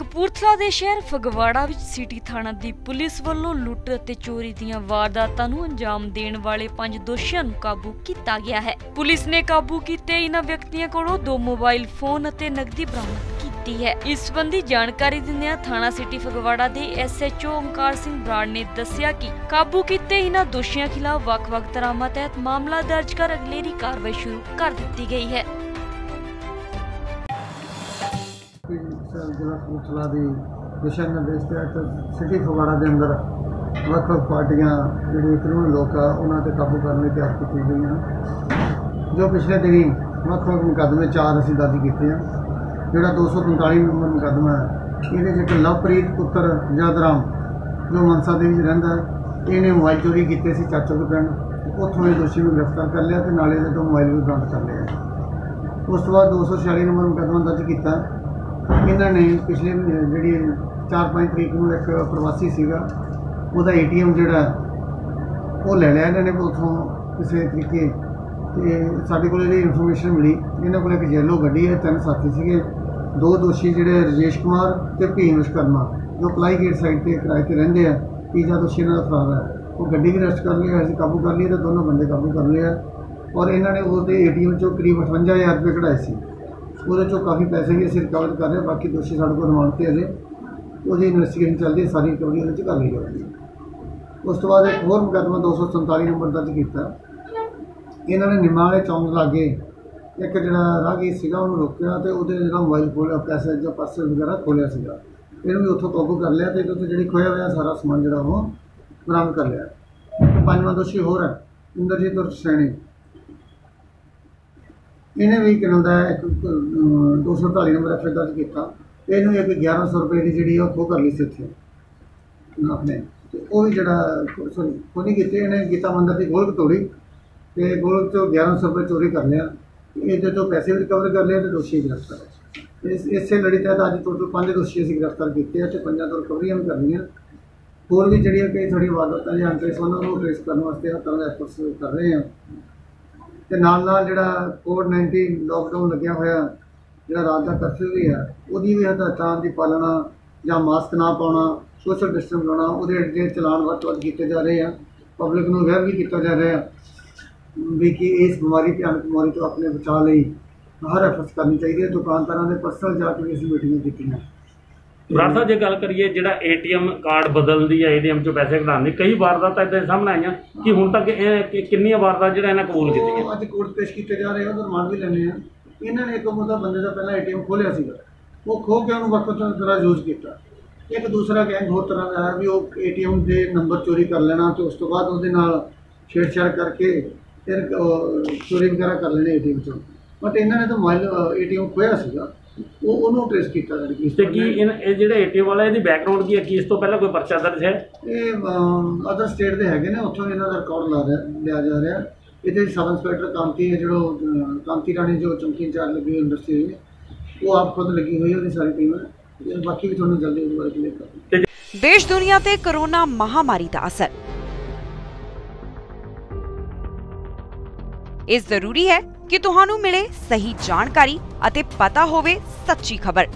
कपूरथला दे शहर Phagwara which city Thane the police वल्लों लुट्ट अते चोरी दीयां वारदातां नूं अंजाम देण वाले 5 दोषियां नूं काबू कीता गया है। पुलिस ने काबू कीते इन्हां व्यक्तियां कोलों 2 मोबाइल फोन अते नगदी बरामद कीती है। इस संबंधी जानकारी दिंदियां थाणा सिटी फगवाड़ा दे SHO ओंकार सिंह बराड़ ने दस्सिया कि काबू कीते इन्हां दोषियां खिलाफ वक्-वक् धारावां तहत मामला दर्ज कर अगलेरी कार्रवाई शुरू कर दित्ती गई है। जिला कपूरथला की दिशा निर्देश तहत सिटी फगवाड़ा के अंदर ਵੱਖ ਵੱਖ पार्टियां जी कानूनी लोग आ उन्होंने काबू करने तैयार की गई हैं। जो पिछले दिनी ਵੱਖ ਵੱਖ मुकदमे 4 असी दर्ज किए हैं। जोड़ा 245 नंबर मुकदमा है, ये एक लवप्रीत पुत्र यादराम जो मनसा देवी रहा है, इन्हें मोबाइल चोरी किए थे चाचो के पिंड, उतों दोषी को गिरफ्तार कर लिया तो नाले तो मोबाइल भी बरामद कर लिया। उस तो बाद 246 नंबर मुकदमा दर्ज किया। इन्होंने पिछले जी 4-5 तरीक में एक प्रवासी सीगा उहदा ATM जोड़ा वो ले लिया इन्होंने उतों किसी तरीके ते साडे कोल इनफॉर्मेशन मिली। इन्होंने को एक येलो गड्डी है, 3 साथी सीगे, 2 दोषी जोड़े राजेश कुमार तो पी विश्वकर्मा जो पलाई गेट साइड पर किराए पर रेंदे है। 3 दोषी इन्हों का फरार है, वो गड्डी भी अरेस्ट कर लिया, असीं काबू कर लिए तो दोनों बंदे काबू कर लिए और इन्होंने उसके ATM चों करीब 58,000 रुपये कढ़ाए सी। वो चो काफ़ी पैसे भी असं रिकवर कर रहे हैं। बाकी दोषी साढ़े को रिमांड पर अजे वो इन्वेस्टिगेशन चल रही है, सारी रिकवरी उन्हें कर ली जाएगी। उस तो बाद एक होर मुकदमा 247 नंबर दर्ज किया। इन्होंने निमाणे चौंक लागे एक जोड़ा राहगीर सीगा उन्हें रोकया तो वो जो मोबाइल खोलिया, पैसे जो पर्स वगैरह खोलिया सीगा, इन्होंने भी उतों काबू कर लिया तो इतने जी खोया हुआ सारा समान जोड़ा वो बरामद कर लिया। 5वां दोषी होर है इंद्रजीत और सैनी, इन्हें भी कहना एक 248 नंबर FIR दर्ज किया। इनू एक 1100 रुपये की जी खो कर ली सी इतने अपने, तो वह भी जोड़ा सॉरी खो नहीं किए, इन्हें गीता मंदिर की गोलक तोड़ी तो गोलक चो 1100 रुपये चोरी कर लिया, ये तो पैसे भी रिकवर कर लिए तो दोषी गिरफ्तार। इस लड़ी तहत अभी टोटल 5 दोषी अभी गिरफ्तार किए तो 5 तो रिकवरियां भी कर लीं। होर भी जी कई थोड़ी वारदात या अनट्रेस उन्होंने ट्रेस करने वास्ते हर तरह का एफर्ट्स कर रहे हैं। तो जोड़ा COVID-19 लॉकडाउन लग्या होया जोड़ा रात का कर्फ्यू भी है, वही भी हदायतों की पालना या मास्क ना पाना, सोशल डिस्टेंस लाना, वो चलान वध तो वध किए जा रहे हैं। पब्लिक में अवेयर भी किया जा रहा है भी कि इस बीमारी भयानक बीमारी तो अपने बचाव लई हर एफर्ट्स करनी चाहिए। दुकानदारों ने पर्सनल जाकर भी असं मीटिंग की। बराड़ साहब जो गल करिए जो ATM कार्ड बदलती है, ATM चो पैसे कढ़ाने कई वारदात इदा सामने आई हैं कि हुण तक कितनी वारदात जो इन्हें कबूल की है। अच्छे कोर्ट पेश किए जा रहे हैं और रिमांड भी लेने। इन्होंने एक मतलब बंदे का पहला ATM खोलिया सीगा, वो खो के उन्होंने वक्त तरह यूज किया। एक दूसरा गैंग होर तरह का है भी वो ATM के नंबर चोरी कर लेना तो उस तो बाद उसदे नाल छेड़छाड़ करके फिर चोरी वगैरह कर लेने ATM चो। बट इन्होंने तो मोबाइल ATM खोया सीगा वो उन्होंने ट्रेस किया। जो ATM वाला बैकग्राउंड की है कि इस तो पहले कोई परचा दर्ज है, ये अदर स्टेट के है ने उतों इन्हों का रिकॉर्ड लिया जा रहा है। इतने सब इंस्पैक्टर कांति है जो कांति राणी जो चौकी इंचार्ज लगी हुई इंडस्ट्री वो आप खुद लगी हुई है, सारी टीम है। बाकी भी थोड़ा जल्दी इस बारे क्लियर कर। देश दुनिया से कोरोना महामारी का असर इस जरूरी है कि तुहानू मिले सही जानकारी अते पता होवे सच्ची खबर।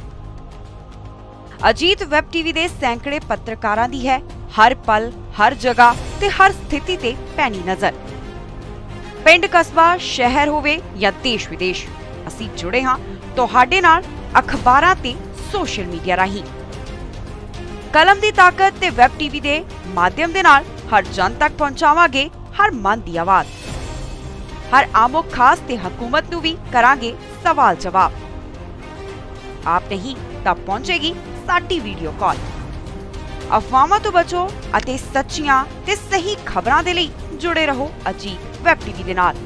अजीत WebTV दे सैकड़े पत्रकारां दी है हर पल हर जगह ते हर स्थिति ते पैनी नजर। पिंड कस्बा शहर होवे या देश विदेश असीं जुड़े हां तुहाडे नाल अखबारां ते सोशल मीडिया राहीं। कलम दी ताकत ते WebTV दे माध्यम दे नाल हर जन तक पहुंचावांगे हर मन दी आवाज़। हर आमो खास ते हकूमत नू भी करांगे सवाल जवाब। आप नहीं तब पहुंचेगी साडी वीडियो कॉल। अफवाहां तो बचो अते सच्चियां ते सही खबरां दे लई जुड़े रहो अजीत WebTV दे नाल।